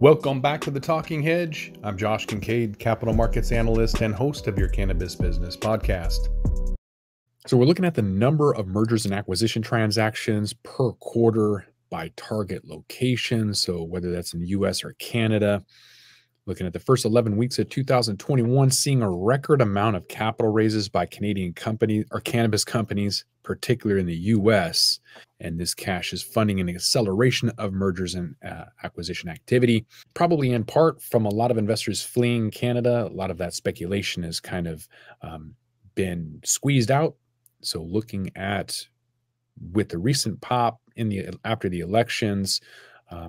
Welcome back to The Talking Hedge. I'm Josh Kincaid, capital markets analyst and host of your Cannabis Business Podcast. So we're looking at the number of mergers and acquisition transactions per quarter by target location. So whether that's in the US or Canada, looking at the first 11 weeks of 2021, seeing a record amount of capital raises by Canadian companies or cannabis companies, particularly in the US. And this cash is funding an acceleration of mergers and acquisition activity, probably in part from a lot of investors fleeing Canada. A lot of that speculation has kind of been squeezed out. So looking at with the recent pop in the after the elections,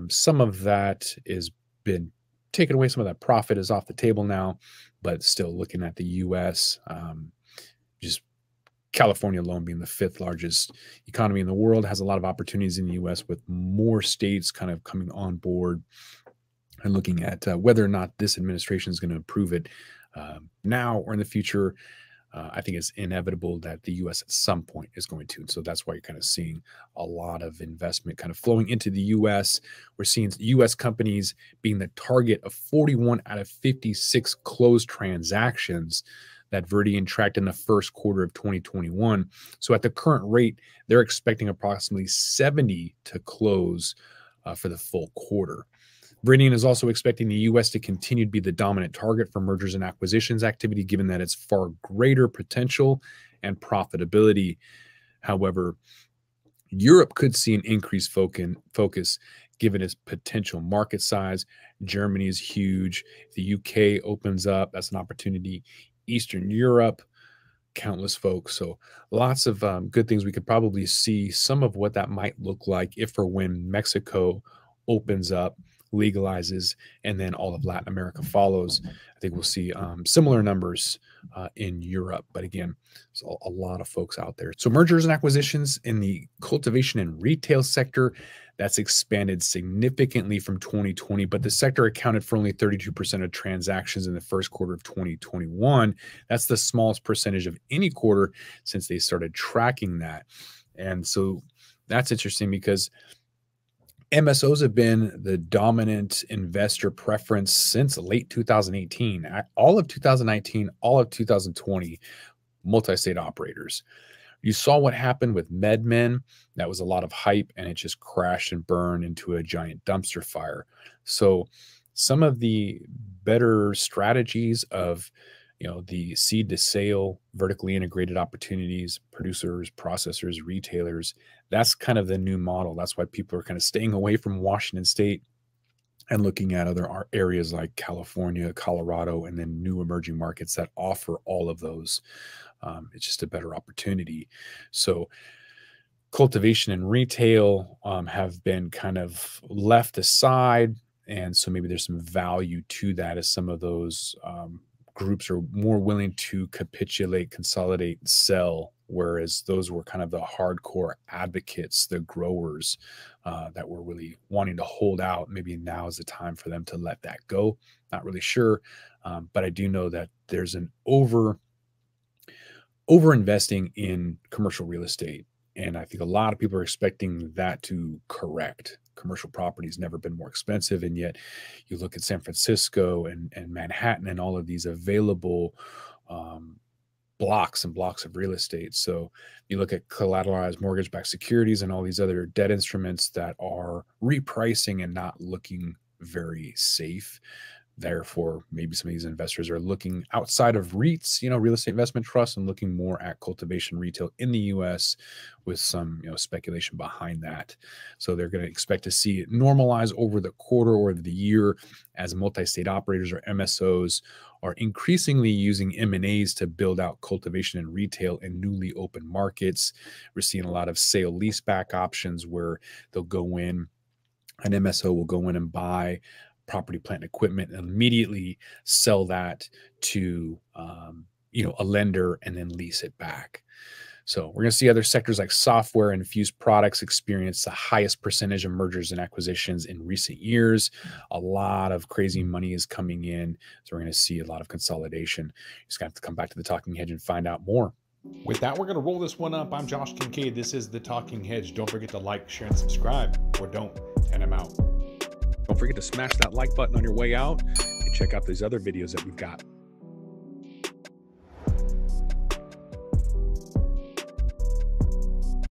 some of that has been taken away. Some of that profit is off the table now, but still looking at the US, just California alone being the 5th largest economy in the world, has a lot of opportunities in the US with more states kind of coming on board and looking at whether or not this administration is going to improve it now or in the future. I think it's inevitable that the US at some point is going to. And so that's why you're kind of seeing a lot of investment kind of flowing into the US. We're seeing US companies being the target of 41 out of 56 closed transactions that Viridian tracked in the first quarter of 2021. So at the current rate, they're expecting approximately 70 to close for the full quarter. Viridian is also expecting the US to continue to be the dominant target for mergers and acquisitions activity, given that it's far greater potential and profitability. However, Europe could see an increased focus given its potential market size. Germany is huge. The UK opens up. That's an opportunity. Eastern Europe, countless folks. So lots of good things. We could probably see some of what that might look like if or when Mexico opens up, legalizes, and then all of Latin America follows. I think we'll see similar numbers in Europe, but again, there's a lot of folks out there. So mergers and acquisitions in the cultivation and retail sector, that's expanded significantly from 2020, but the sector accounted for only 32% of transactions in the first quarter of 2021. That's the smallest percentage of any quarter since they started tracking that. And so that's interesting because MSOs have been the dominant investor preference since late 2018, all of 2019, all of 2020, multi-state operators. You saw what happened with MedMen. That was a lot of hype, and it just crashed and burned into a giant dumpster fire. So some of the better strategies of, you know, the seed to sale, vertically integrated opportunities, producers, processors, retailers, that's kind of the new model. That's why people are kind of staying away from Washington State and looking at other areas like California, Colorado, and then new emerging markets that offer all of those. It's just a better opportunity. So cultivation and retail have been kind of left aside. And so maybe there's some value to that as some of those groups are more willing to capitulate, consolidate, and sell, whereas those were kind of the hardcore advocates, the growers that were really wanting to hold out. Maybe now is the time for them to let that go. Not really sure, but I do know that there's an over-investing in commercial real estate. And I think a lot of people are expecting that to correct. Commercial property has never been more expensive. And yet you look at San Francisco and Manhattan and all of these available blocks and blocks of real estate. So you look at collateralized mortgage-backed securities and all these other debt instruments that are repricing and not looking very safe. Therefore, maybe some of these investors are looking outside of REITs, you know, real estate investment trusts, and looking more at cultivation retail in the US with some, you know, speculation behind that. So they're going to expect to see it normalize over the quarter or the year as multi-state operators or MSOs are increasingly using M&As to build out cultivation and retail in newly open markets. We're seeing a lot of sale leaseback options where they'll go in, an MSO will go in and buy property, plant, and equipment, and immediately sell that to you know, a lender and then lease it back. So we're going to see other sectors like software and infused products experience the highest percentage of mergers and acquisitions in recent years. A lot of crazy money is coming in, so we're going to see a lot of consolidation. You just got to come back to The Talking Hedge and find out more. With that, we're going to roll this one up. I'm Josh Kincaid. This is The Talking Hedge. Don't forget to like, share, and subscribe, or don't, and I'm out. forget to smash that like button on your way out and check out these other videos that we've got.